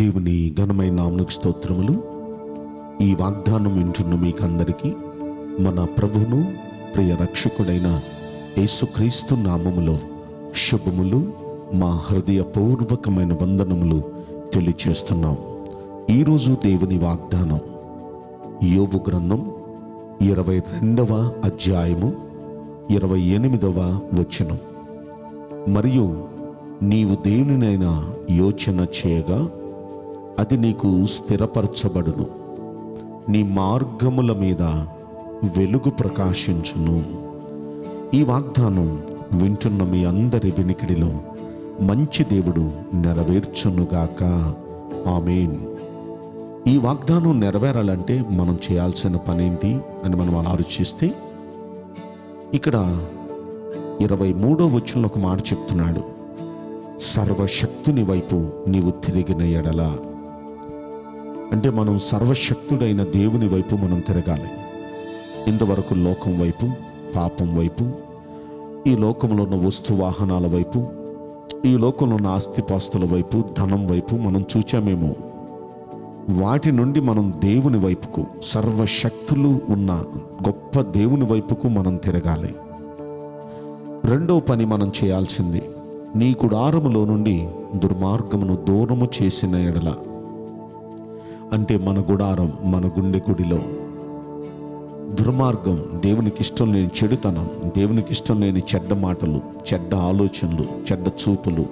దేవుని ఘనమైన నామమునకు స్తోత్రములు. ఈ వాగ్దానం వింటున్న మీకందరికీ మన ప్రభువును ప్రియ రక్షకుడైన యేసుక్రీస్తు నామములో శుభములు, మా హృదయపూర్వకమైన వందనములు తెలియచేస్తున్నాం. ఈరోజు దేవుని వాగ్దానం యోబు గ్రంథం 22వ అధ్యాయము 28వ వచనం. మరియు నీవు దేవునినైనా యోచన చేయగా అది నీకు స్థిరపరచబడును, నీ మార్గముల మీద వెలుగు ప్రకాశించును. ఈ వాగ్దానం వింటున్న మీ అందరి వినికిడిలో మంచి దేవుడు నెరవేర్చునుగాక. ఆమేన్. ఈ వాగ్దానం నెరవేరాలంటే మనం చేయాల్సిన పనేంటి అని మనం ఆలోచిస్తే, ఇక్కడ 23వ వచనంలో ఒక మాట చెప్తున్నాడు, సర్వశక్తుని వైపు నీవు తిరిగిన ఎడల. అంటే మనం సర్వశక్తుడైన దేవుని వైపు మనం తిరగాలి. ఇంతవరకు లోకం వైపు, పాపం వైపు, ఈ లోకంలో ఉన్న వస్తు వాహనాల వైపు, ఈ లోకంలో ఉన్న ఆస్తిపాస్తుల వైపు, ధనం వైపు మనం చూచామేమో. వాటి నుండి మనం దేవుని వైపుకు, సర్వశక్తులు ఉన్న గొప్ప దేవుని వైపుకు మనం తిరగాలి. రెండో పని మనం చేయాల్సింది, నీ కుడారములో నుండి దుర్మార్గమును దూరము చేసిన ఎడల. అంటే మన గుడారం, మన గుండె గుడిలో దుర్మార్గం, దేవునికి ఇష్టం లేని చెడుతనం, దేవునికి ఇష్టం లేని చెడ్డ మాటలు, చెడ్డ ఆలోచనలు, చెడ్డ చూపులు,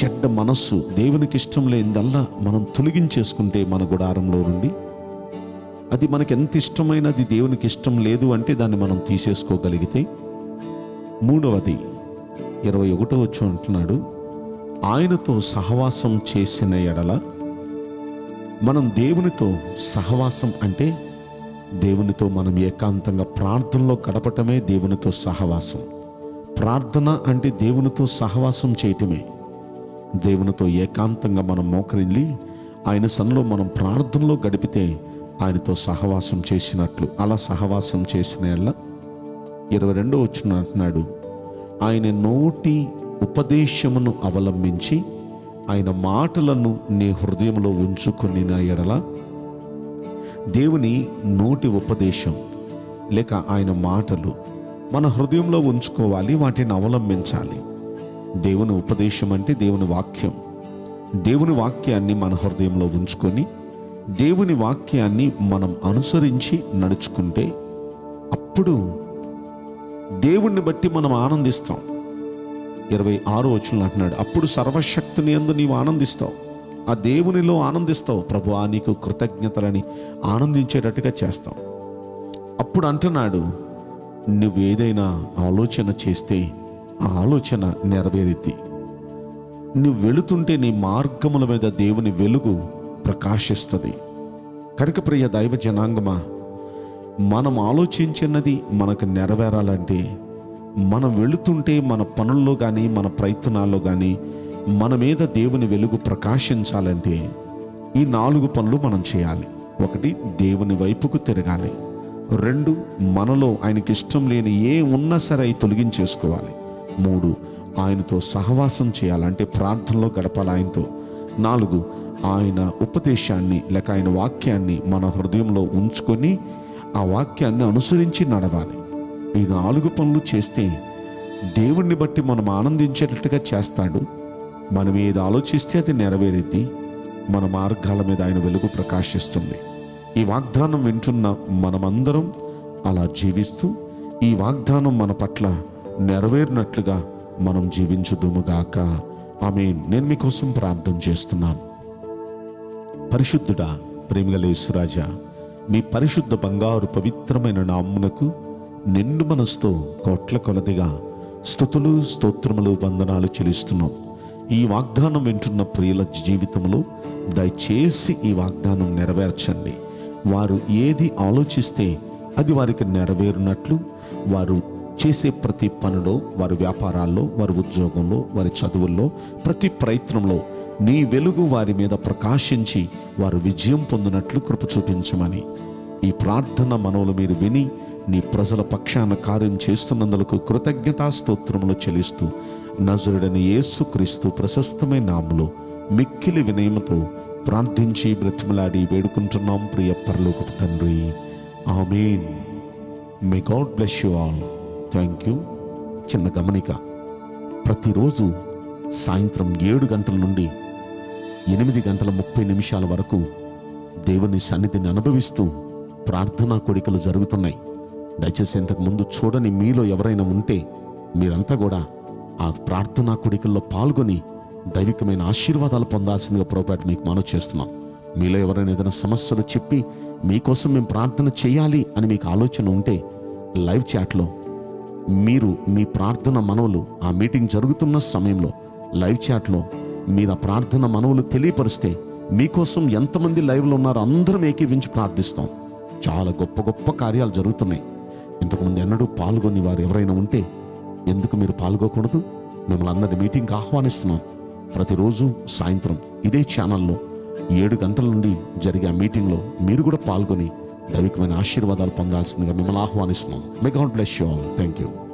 చెడ్డ మనస్సు, దేవునికి ఇష్టం లేనిదల్లా మనం తొలగించేసుకుంటే మన గుడారంలో నుండి, అది మనకు ఎంత ఇష్టమైనది దేవునికి ఇష్టం లేదు అంటే దాన్ని మనం తీసేసుకోగలిగితే. మూడవది 21వ వచనం అంటున్నాడు, ఆయనతో సహవాసం చేసిన ఎడల. మనం దేవునితో సహవాసం అంటే దేవునితో మనం ఏకాంతంగా ప్రార్థనలో గడపటమే దేవునితో సహవాసం. ప్రార్థన అంటే దేవునితో సహవాసం చేయటమే. దేవునితో ఏకాంతంగా మనం మోకరిల్లి ఆయన సన్నిధిలో మనం ప్రార్థనలో గడిపితే ఆయనతో సహవాసం చేసినట్లు. అలా సహవాసం చేసిన ఎడల 22వ వచనం అంటున్నాడు, ఆయన నోటి ఉపదేశమును అవలంబించి ఆయన మాటలను నీ హృదయంలో ఉంచుకుని ఎడల. దేవుని నోటి ఉపదేశం లేక ఆయన మాటలు మన హృదయంలో ఉంచుకోవాలి, వాటిని అవలంబించాలి. దేవుని ఉపదేశం అంటే దేవుని వాక్యం. దేవుని వాక్యాన్ని మన హృదయంలో ఉంచుకొని దేవుని వాక్యాన్ని మనం అనుసరించి నడుచుకుంటే అప్పుడు దేవుణ్ణి బట్టి మనం ఆనందిస్తాం. 26వ వచనం అంటున్నాడు, అప్పుడు సర్వశక్తిని యందు నీవు ఆనందిస్తావు, ఆ దేవునిలో ఆనందిస్తావు, ప్రభువా నీకు కృతజ్ఞతలని ఆనందించేటట్టుగా చేస్తావు. అప్పుడు అంటున్నాడు, నువ్వు ఏదైనా ఆలోచన చేస్తే ఆ ఆలోచన నెరవేరిద్ది. నువ్వు వెళుతుంటే నీ మార్గముల మీద దేవుని వెలుగు ప్రకాశిస్తుంది. కనుక ప్రియ దైవ జనాంగమా, మనం ఆలోచించినది మనకు నెరవేరాలంటే మనం వెళుతుంటే మన పనుల్లో కానీ మన ప్రయత్నాల్లో కానీ మన మీద దేవుని వెలుగు ప్రకాశించాలంటే ఈ 4 పనులు మనం చేయాలి. 1 దేవుని వైపుకు తిరగాలి. 2 మనలో ఆయనకి ఇష్టం లేని ఏ ఉన్నా సరే అవి తొలగించేసుకోవాలి. 3 ఆయనతో సహవాసం చేయాలంటే ప్రార్థనలో గడపాలి ఆయనతో. 4 ఆయన ఉపదేశాన్ని లేక ఆయన వాక్యాన్ని మన హృదయంలో ఉంచుకొని ఆ వాక్యాన్ని అనుసరించి నడవాలి. ఈ 4 పనులు చేస్తే దేవుణ్ణి బట్టి మనం ఆనందించేటట్టుగా చేస్తాడు. మనం ఏది ఆలోచిస్తే అది నెరవేరిద్ది. మన మార్గాల మీద ఆయన వెలుగు ప్రకాశిస్తుంది. ఈ వాగ్దానం వింటున్న మనమందరం అలా జీవిస్తూ ఈ వాగ్దానం మన పట్ల నెరవేరినట్లుగా మనం జీవించుదుముగాక. ఆమేన్. నేను మీకోసం ప్రార్థన చేస్తున్నాను. పరిశుద్ధుడా, ప్రేమగల యేసురాజా, మీ పరిశుద్ధ బంగారు పవిత్రమైన నామమునకు నిండు మనసుతో కోట్ల కొలదిగా స్తుతులు, స్తోత్రములు, వందనాలు చెల్లిస్తున్నాం. ఈ వాగ్దానం వింటున్న ప్రియుల జీవితంలో దయచేసి ఈ వాగ్దానం నెరవేర్చండి. వారు ఏది ఆలోచిస్తే అది వారికి నెరవేరునట్లు, వారు చేసే ప్రతి పనిలో, వారి వ్యాపారాల్లో, వారి ఉద్యోగంలో, వారి చదువుల్లో, ప్రతి ప్రయత్నంలో నీ వెలుగు వారి మీద ప్రకాశించి వారు విజయం పొందినట్లు కృప చూపించమని ఈ ప్రార్థన మనవులు మీరు విని నీ ప్రజల పక్షాన కార్యం చేస్తున్నందుకు కృతజ్ఞతా స్తోత్రములు చెల్లిస్తూ నజరుడైన యేసుక్రీస్తు ప్రశస్తమైన నామములో మిక్కిలి వినయముతో ప్రార్థించి బ్రతిమలాడి వేడుకుంటున్నాం ప్రియ పరలోకపు తండ్రి. ఆమేన్. May God bless you all. Thank you. చిన్న గమనిక, ప్రతిరోజు సాయంత్రం 7 గంటల నుండి 8:30 వరకు దేవుని సన్నిధిని అనుభవిస్తూ ప్రార్థనా కోడికలు జరుగుతున్నాయి. దయచేసి ఇంతకుముందు చూడని మీలో ఎవరైనా ఉంటే మీరంతా కూడా ఆ ప్రార్థనా కోడికల్లో పాల్గొని దైవికమైన ఆశీర్వాదాలు పొందాల్సిందిగా ప్రభుపేట మీకు మనవి చేస్తున్నాం. మీలో ఎవరైనా ఏదైనా సమస్యలు చెప్పి మీకోసం మేము ప్రార్థన చేయాలి అని మీకు ఆలోచన ఉంటే లైవ్ చాట్లో మీరు మీ ప్రార్థన మనవులు ఆ మీటింగ్ జరుగుతున్న సమయంలో లైవ్ చాట్లో మీరు ఆ ప్రార్థన మనవులు తెలియపరిస్తే మీకోసం ఎంతమంది లైవ్లో ఉన్నారో అందరం ఏకీవించి ప్రార్థిస్తాం. చాలా గొప్ప గొప్ప కార్యాలు జరుగుతున్నాయి. ఇంతకుముందు ఎన్నడూ పాల్గొని వారు ఎవరైనా ఉంటే ఎందుకు మీరు పాల్గొకూడదు? మిమ్మల్ని అందరినీ మీటింగ్కి ఆహ్వానిస్తున్నాం. ప్రతిరోజు సాయంత్రం ఇదే ఛానల్లో 7 గంటల నుండి జరిగే మీటింగ్లో మీరు కూడా పాల్గొని దైవికమైన ఆశీర్వాదాలు పొందాల్సిందిగా మిమ్మల్ని ఆహ్వానిస్తున్నాం. May God bless you all. Thank you.